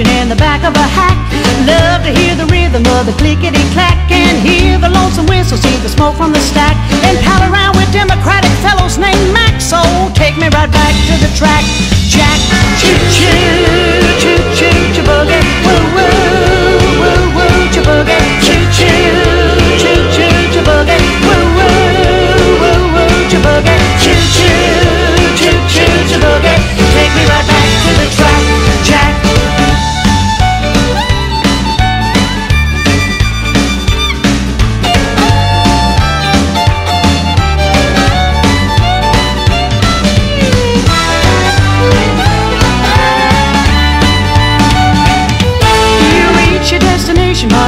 In the back of a hack, love to hear the rhythm of the clickety-clack, and hear the lonesome whistle, see the smoke from the stack, and pal around with democratic fellows named Max. So take me right back to the track, Jack. Choo-choo, choo-choo, cha boogie, woo-woo, woo-woo, cha boogie. Choo-choo, choo-choo, cha boogie, woo-woo, woo-woo, cha boogie. Choo-choo, choo-choo, cha boogie, take me right back to the track, Jack.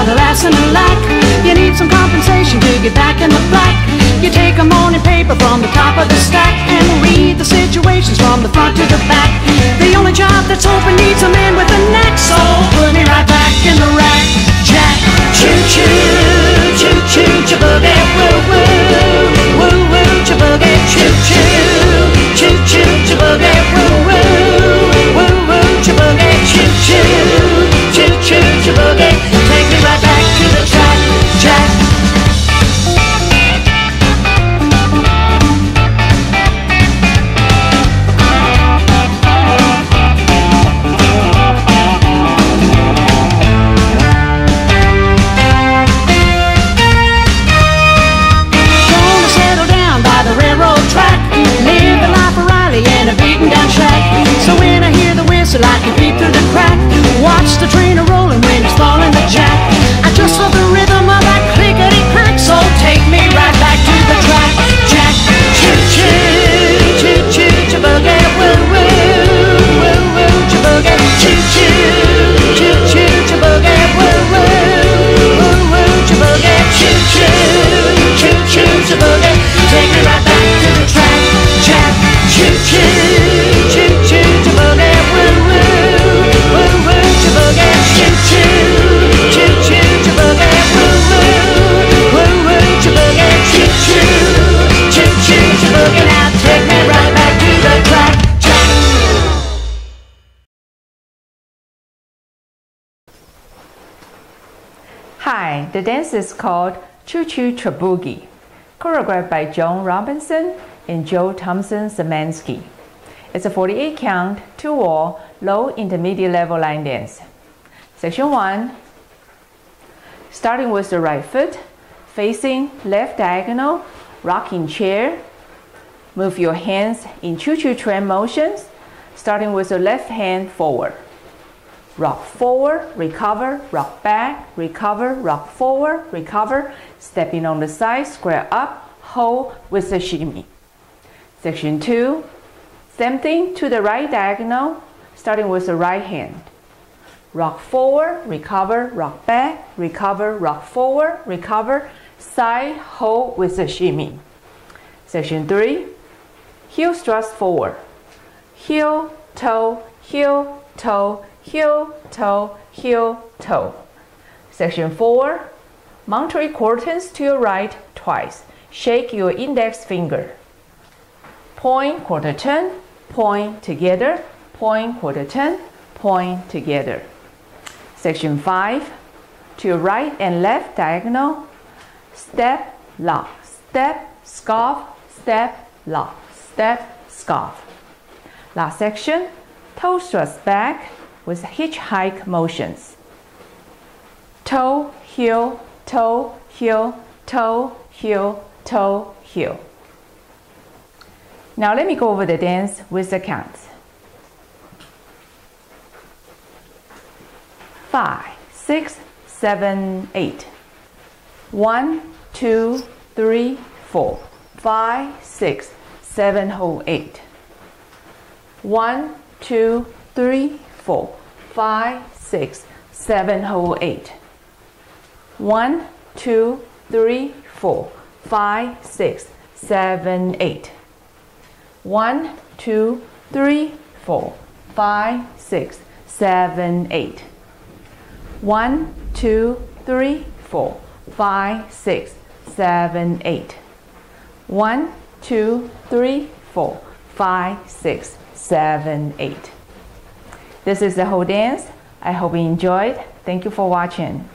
Harassing and lack, you need some compensation to get back in the black. You take a morning paper from the top of the stack and read the situations from the front to the back. The only job that's open needs a man with a knack, so put me right back in the rack, Jack. Choo choo, choo choo, cha boogie, woo woo, woo woo, cha boogie. Choo choo, choo choo, cha boogie, woo woo, woo woo, cha boogie. Choo choo, choo choo, cha boogie. Hi, the dance is called Choo Choo Cha Boogie, choreographed by John Robinson and Joe Thompson Zemansky. It's a 48 count, two wall, low intermediate level line dance. Section 1, starting with the right foot, facing left diagonal, rocking chair. Move your hands in Choo Choo Train motions, starting with the left hand forward. Rock forward, recover, rock back, recover, rock forward, recover, stepping on the side, square up, hold with a shimmy. Section 2, same thing to the right diagonal, starting with the right hand. Rock forward, recover, rock back, recover, rock forward, recover, side, hold with a shimmy. Section 3, heel thrust forward, heel, toe, heel, toe, heel, toe, heel, toe. Section 4, Monterey Quartets to your right twice. Shake your index finger. Point, quarter turn, point together, point, quarter turn, point together. Section 5, to your right and left diagonal. Step, lock, step, scarf, step, lock, step, scarf. Last section, toe thrust back with hitchhike motions. Toe, heel, toe, heel, toe, heel, toe, heel. Now let me go over the dance with the counts. 5, 6, 7, 8. 1, 2, 3, 4. 5, 6, 7, hold 8. 1, 2, 3, 4, 5, 6, 7, hold 8. 1, 2, 3, 4, 5, 6, 7, 8. 1, 2, 3, 4, 5, 6, 7, 8. 1, 2, 3, 4, 5, 6, 7, 8. 1, 2, 3, 4, 5, 6, 7, 8. This is the whole dance. I hope you enjoyed. Thank you for watching.